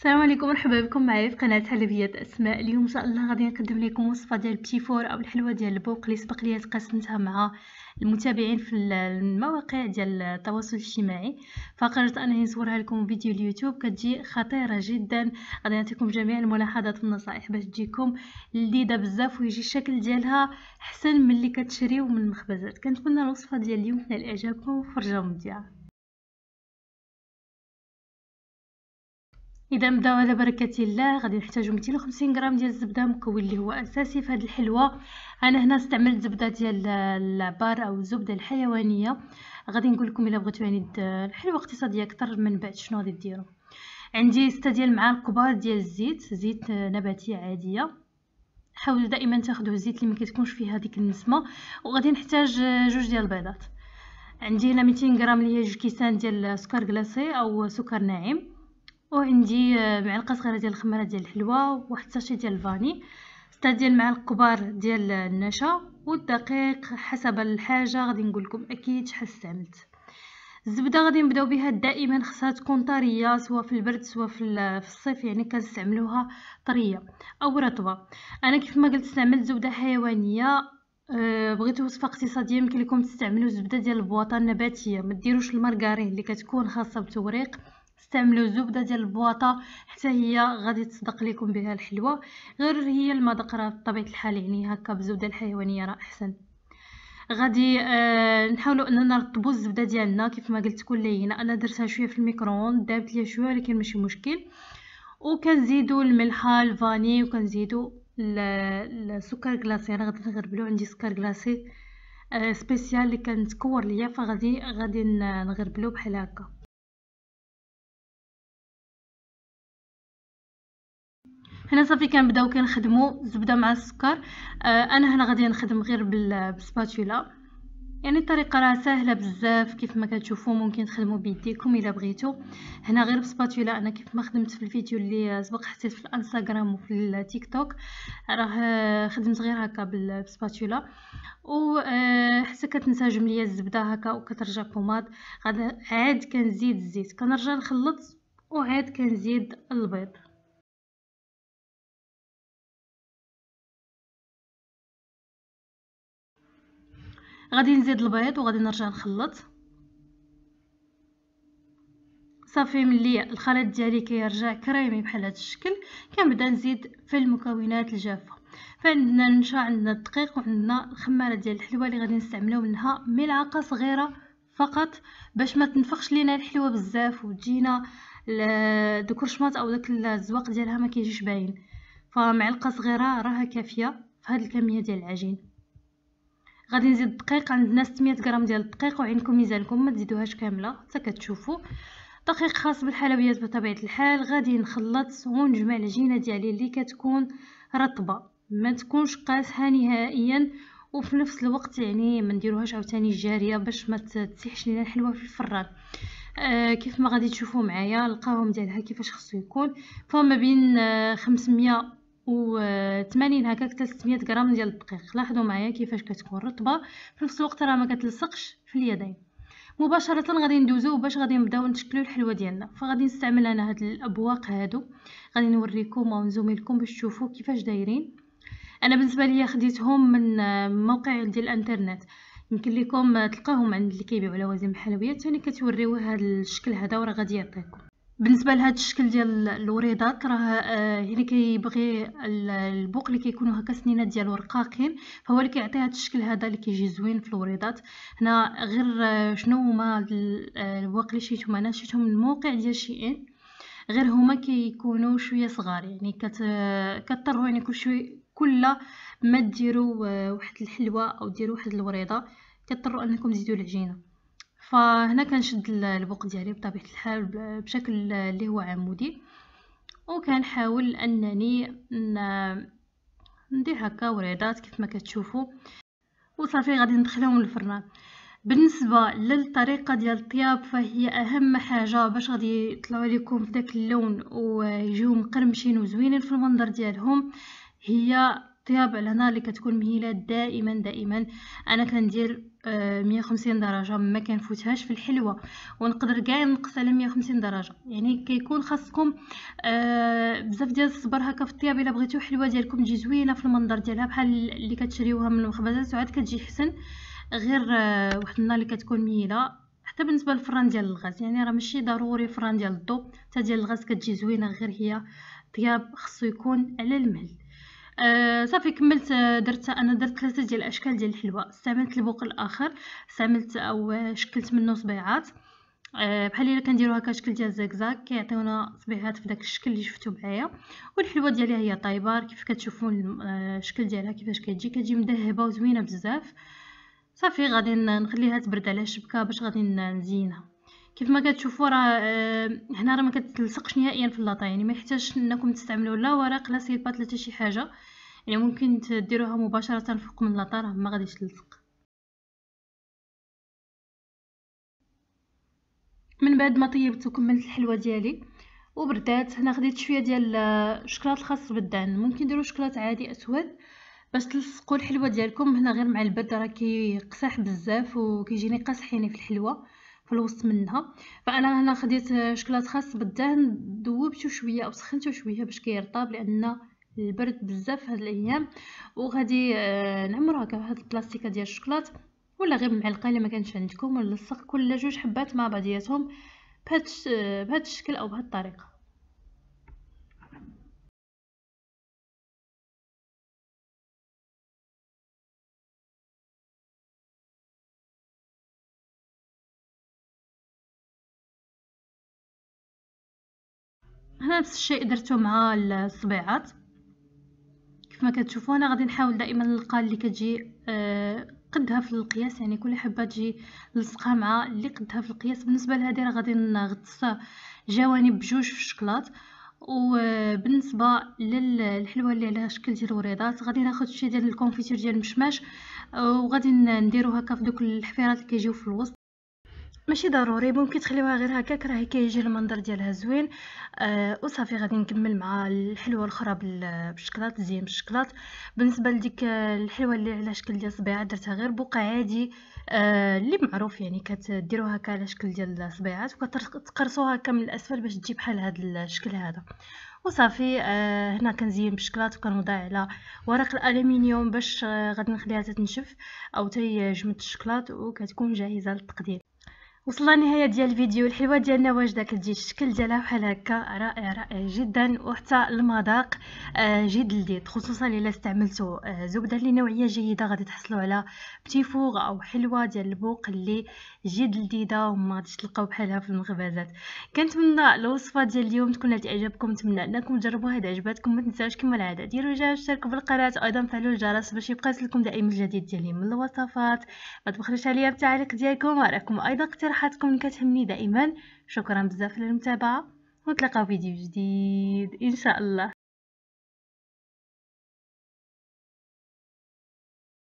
السلام عليكم، مرحبا بكم معايا في قناه حلبيات اسماء. اليوم ان شاء الله غادي نقدم لكم وصفه ديال البتي فور او الحلوه ديال البوق اللي سبق ليا تقاسمتها مع المتابعين في المواقع ديال التواصل الاجتماعي، فقررت انني نصورها لكم فيديو اليوتيوب. كتجي خطيره جدا، غادي نعطيكم جميع الملاحظات والنصائح باش تجيكم لذيذه بزاف ويجي الشكل ديالها احسن من اللي كتشريو من المخبزات. كنتمنى الوصفه ديال اليوم تنال اعجابكم وفرجه ممتعه. اذا نبداو على بركه الله. غادي نحتاجو 250 غرام ديال الزبده مكون اللي هو اساسي في هذه الحلوه. انا هنا استعملت زبده ديال البار او الزبده الحيوانيه. غادي نقول لكم الا بغيتو يعني الحلوه اقتصاديه اكثر من بعد شنو غادي ديروا. عندي 6 ديال المعالق كبار ديال الزيت، زيت نباتي عاديه. حاولوا دائما تاخذوا الزيت اللي ما كتكونش فيه هذيك النسمه. وغادي نحتاج 2 ديال البيضات. عندي هنا 200 غرام اللي هي 2 كيسان ديال سكر كلاصي او سكر ناعم، وعندي معلقه صغيره ديال الخميره ديال الحلوه، واحد ساشي ديال الفاني، 6 ديال المعالق كبار ديال النشا، والدقيق حسب الحاجه. غادي نقول لكم اكيد شحال استعملت. الزبده غادي نبداو بها دائما خصها تكون طريه، سواء في البرد سواء في الصيف، يعني كنستعملوها طريه او رطبه. انا كيف ما قلت استعملت زبده حيوانيه. بغيتو وصفه اقتصاديه يمكن لكم تستعملوا الزبده ديال البواطه النباتيه، ما ديروش المارغرين اللي كتكون خاصه بالتوريق. استعملوا زبده ديال البواطه حتى هي غادي تصدق لكم بها الحلوه، غير هي المذاق راه بطبيعه الحال يعني هكا بالزبده الحيوانيه راه احسن. غادي نحاولوا اننا نرطبوا الزبده ديالنا. كيف ما قلت لكم لينا انا درتها شويه في الميكروون، دابت ليا شويه ولكن ماشي مشكل. وكنزيدوا الملح الفاني وكنزيدوا السكر كلاصي. انا غادي نغربلو، عندي سكر كلاصي سبيسيال اللي كنتكور ليا، فغادي نغربلو بحال هكا. هنا صافي كنبداو كنخدموا الزبده مع السكر. انا هنا غادي نخدم غير بالسباتولا، يعني الطريقه راه سهله بزاف كيف ما كتشوفوا، ممكن تخدموا بيديكم الا بغيتو. هنا غير بالسباتولا. انا كيف ما خدمت في الفيديو اللي سبق حطيت في الانستغرام وفي التيك توك، راه خدمت غير هكا بالسباتولا، وحتى كتنسجم ليا الزبده هكا وكترجع بوماد. غادي عاد كنزيد الزيت، كنرجع نخلط وعاد كنزيد البيض. غادي نزيد البيض وغادي نرجع نخلط. صافي ملي الخليط ديالي كيرجع كريمي بحال هذا الشكل، كنبدا نزيد في المكونات الجافه. فعندنا النشا، عندنا الدقيق، وعندنا الخماره ديال الحلوه اللي غادي نستعملو منها ملعقه صغيره فقط باش ما تنفخش لينا الحلوه بزاف وتجينا دوك الرشمات او داك الزواق ديالها ما كيجيش باين. فمعلقه صغيره راها كافيه في هذه الكميه ديال العجين. غادي نزيد الدقيق، عندنا 600 غرام ديال الدقيق، وعينكم ميزانكم ما تزيدوهاش كامله حتى كتشوفوا. دقيق خاص بالحلويات بطبيعه الحال. غادي نخلط ونجمع العجينه ديالي اللي كتكون رطبه، ما تكونش قاسحه نهائيا، وفي نفس الوقت يعني ما نديروهاش عاوتاني جاريه باش ما تسيحش لينا الحلوه في الفران. كيف ما غادي تشوفوا معايا القوام ديالها كيفاش خصو يكون، فما بين 500 و80 هكاك حتى 600 غرام ديال الدقيق. لاحظوا معايا كيفاش كتكون رطبه في نفس الوقت، راه ما كتلصقش في اليدين. مباشره غادي ندوزو باش غادي نبداو نشكلو الحلوه ديالنا. فغادي نستعمل انا هاد الابواق هادو، غادي نوريكم او نزوم لكم باش تشوفوا كيفاش دايرين. انا بالنسبه ليا خديتهم من موقع ديال الانترنت، يمكن لكم تلقاهم عند اللي كيبيعوا لوازم الحلويات، ثاني كتوريوه هاد الشكل هذا وراه غادي يعطيكم. بالنسبه لهذا الشكل ديال الوريدات راه هنا كيبغي البوق اللي كيكونوا هكا سنينات ديالو رقاقين، فهو اللي كيعطي هذا الشكل هذا اللي كيجي زوين في الوريدات. هنا غير شنو هما البواق اللي شريتهم، انا شريتهم من موقع ديال شيئين، غير هما كيكونوا شويه صغار، يعني كتضطروا يعني كل ما ديروا واحد الحلوه او ديروا واحد الوريده كتضطروا انكم تزيدوا العجينه. فهنا كنشد البوق ديالي بطبيعه الحال بشكل اللي هو عمودي، وكنحاول انني ندير هكا وريدات كيف ما كتشوفوا، وصافي غادي ندخلهم للفران. بالنسبه للطريقه ديال الطياب فهي اهم حاجه باش غادي يطلعوا لكم في داك اللون ويجيو مقرمشين وزوينين في المنظر ديالهم، هي طياب الهنا اللي كتكون مهيله دائما. انا كندير 150 درجه ما كنفوتهاش في الحلوه، ونقدر كاع نقص على 150 درجه. يعني كيكون خاصكم بزاف ديال الصبر هكا في الطياب الا بغيتو الحلوه ديالكم تجي زوينه في المنظر ديالها بحال اللي كتشريوها من المخبزات، وعاد كتجي حسن غير واحد النهار اللي كتكون ميله. حتى بالنسبه للفران ديال الغاز، يعني راه ماشي ضروري فران ديال الضو، حتى ديال الغاز كتجي زوينه، غير هي طياب خصو يكون على المهل. صافي كملت. درت 3 ديال الاشكال ديال الحلوه. استعملت البوق الاخر، استعملت او شكلت منه صبيعات، بحال الا كنديروا هكا شكل ديال الزجزاج كيعطيونا صبيعات في داك الشكل اللي شفتوا معايا. والحلوه ديالي هي طايبه كيف كتشوفوا الشكل ديالها كيفاش كتجي مذهبه وزوينه بزاف. صافي غادي نخليها تبرد على الشبكه باش غادي نزينها. كيف ما كتشوفوا راه هنا راه ما كتلصقش نهائيا في اللاطه، يعني ما يحتاجش انكم تستعملوا لا ورق لا سيلبات لا حتى شي حاجه، يعني ممكن تديروها مباشره فوق من اللاطه راه ما غاديش تلصق. من بعد ما طيبت وكملت الحلوه ديالي وبردات، هنا خديت شويه ديال الشكلاط الخاص بالدهن. ممكن ديروا شكلاط عادي اسود باش تلصقوا الحلوه ديالكم. هنا غير مع البرد راه كيقصح بزاف وكيجيني قاصحيني في الحلوه في الوسط منها. فانا هنا خديت شكلاط خاص بالدهن، ذوبته شويه او سخنته شويه باش كيرطب، لان البرد بزاف هاد الايام. وغادي نعمرها بهاد البلاستيكه ديال الشكلاط ولا غير معلقه الا ما كانش عندكم، ونلصق كل جوج حبات مع بعضياتهم بهاد الشكل او بهاد الطريقه. هنا نفس الشيء درته مع الصبيعات كيف ما كتشوفوا. انا غادي نحاول دائما نلقى اللي كتجي قدها في القياس، يعني كل حبه تجي نلصقها مع اللي قدها في القياس. بالنسبه لهذه راه غادي نغطس جوانب بجوج في الشكلاط. وبالنسبه للحلوه اللي عليها شكل ديال الوريضات غادي ناخذ شي ديال الكونفيتير ديال المشماش وغادي نديرو هكا في دوك الحفيرات اللي كيجيو في الوسط. ماشي ضروري، ممكن تخليوها غير هكاك راه كيجي المنظر ديالها زوين. وصافي غادي نكمل مع الحلوه الاخرى بالشكلاط، زين بالشكلاط. بالنسبه لديك الحلوه اللي على شكل ديال صبيعه درتها غير بوقه عادي اللي معروف، يعني كتديروها هكا على شكل ديال الصبيعات وكتقرصوها هكا من الاسفل باش تجي بحال هذا الشكل هذا. وصافي هنا كنزين بالشكلاط وكنوضع على ورق الالومنيوم باش غادي نخليها تتنشف او تيجمد الشكلاط، وكتكون جاهزه للتقديم. وصلنا لنهايه ديال الفيديو. الحلوه ديالنا واجده كتجي الشكل ديالها بحال هكا، رائع رائع جدا، وحتى المذاق جد لذيذ، خصوصا الا استعملتوا زبده اللي نوعيه جيده. غادي تحصلوا على بتي فوغ او حلوه ديال البوق اللي جد لذيذه وما غاديش تلقاو بحالها في المخبزات. كنتمنى الوصفه ديال اليوم تكون تعجبكم، نتمنى انكم تجربوها اذا عجبتكم. ما تنساوش كما العاده ديروا جيم، اشتركوا بالقناه، ايضا فعلوا الجرس باش يبقى يصلكم دائما الجديد ديالي من الوصفات. ما تبخلوش عليا بالتعليق ديالكم وراكم ايضا راحتكم كتهمني دائما. شكرا بزاف للمتابعه، ونتلاقاو فيديو جديد ان شاء الله.